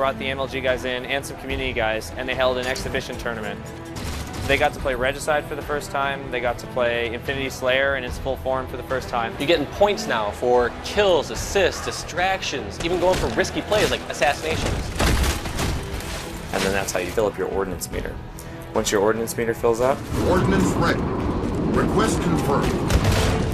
brought the MLG guys in and some community guys, and they held an exhibition tournament. They got to play Regicide for the first time. They got to play Infinity Slayer in its full form for the first time. You're getting points now for kills, assists, distractions, even going for risky plays like assassinations. And then that's how you fill up your ordnance meter. Once your ordnance meter fills up, ordnance ready. Request confirmed.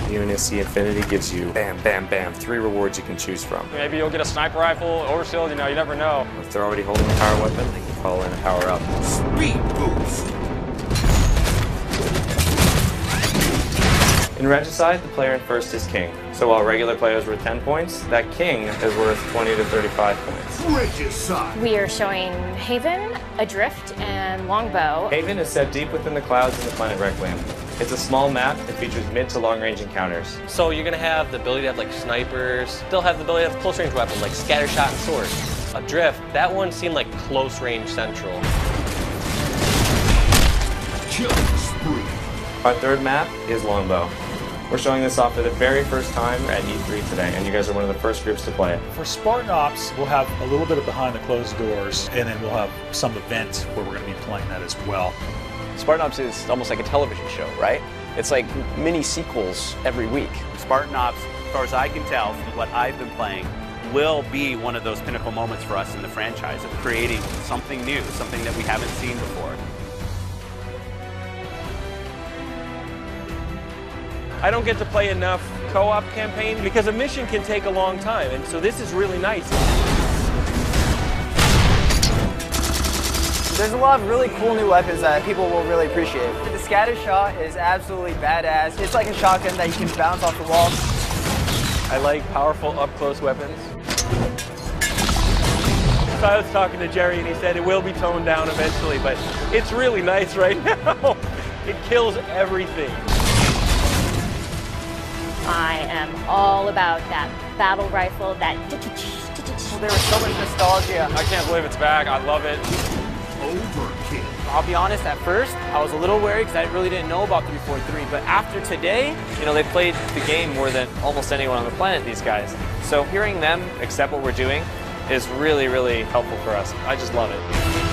UNSC Infinity gives you bam, bam, bam, 3 rewards you can choose from. Maybe you'll get a sniper rifle, overseal, you never know. If they're already holding a power weapon, they can call in a power up. Speed boost. In Regicide, the player in first is king. So while regular players were 10 points, that king is worth 20 to 35 points. Regicide! We are showing Haven, Adrift, and Longbow. Haven is set deep within the clouds in the planet Requiem. It's a small map that features mid to long range encounters. So you're going to have the ability to have like snipers, still have the ability to have close range weapons like scattershot and swords. Adrift, that one seemed like close range central. Kill spree. Our third map is Longbow. We're showing this off for the very first time at E3 today, and you guys are one of the first groups to play it. For Spartan Ops, we'll have a little bit of behind the closed doors, and then we'll have some event where we're going to be playing that as well. Spartan Ops is almost like a television show, right? It's like mini sequels every week. Spartan Ops, as far as I can tell from what I've been playing, will be one of those pinnacle moments for us in the franchise of creating something new, something that we haven't seen before. I don't get to play enough co-op campaign because a mission can take a long time, and so this is really nice. There's a lot of really cool new weapons that people will really appreciate. The scattershot is absolutely badass. It's like a shotgun that you can bounce off the wall. I like powerful up-close weapons. So I was talking to Jerry and he said it will be toned down eventually, but it's really nice right now. It kills everything. I am all about that battle rifle, that... There was so much nostalgia. I can't believe it's back. I love it. Overkill. I'll be honest, at first, I was a little wary because I really didn't know about 343, but after today... they played the game more than almost anyone on the planet, these guys. So hearing them accept what we're doing is really, really helpful for us. I just love it.